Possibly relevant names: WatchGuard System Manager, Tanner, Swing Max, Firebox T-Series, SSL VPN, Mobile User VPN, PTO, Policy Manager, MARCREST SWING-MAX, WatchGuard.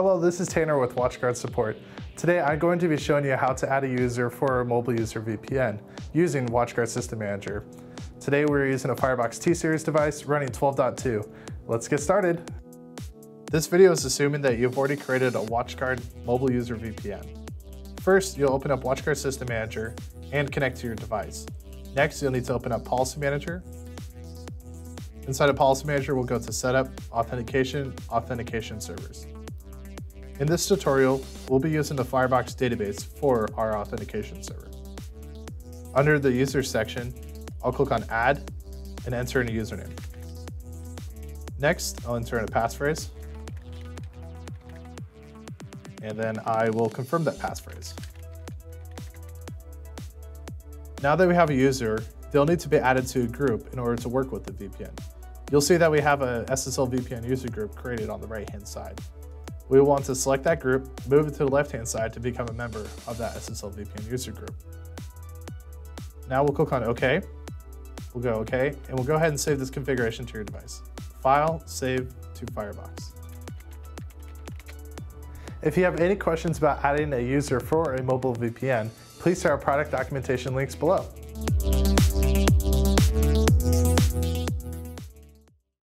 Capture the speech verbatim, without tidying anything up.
Hello, this is Tanner with WatchGuard Support. Today I'm going to be showing you how to add a user for a mobile user V P N using WatchGuard System Manager. Today we're using a Firebox T-Series device running twelve point two. Let's get started. This video is assuming that you've already created a WatchGuard mobile user V P N. First, you'll open up WatchGuard System Manager and connect to your device. Next, you'll need to open up Policy Manager. Inside of Policy Manager, we'll go to Setup, Authentication, Authentication Servers. In this tutorial, we'll be using the Firebox database for our authentication server. Under the Users section, I'll click on Add and enter in a username. Next, I'll enter in a passphrase, and then I will confirm that passphrase. Now that we have a user, they'll need to be added to a group in order to work with the V P N. You'll see that we have a S S L V P N user group created on the right-hand side. We want to select that group, move it to the left-hand side to become a member of that S S L V P N user group. Now we'll click on OK. We'll go OK, and we'll go ahead and save this configuration to your device. File, save to Firebox. If you have any questions about adding a user for a mobile V P N, please see our product documentation links below.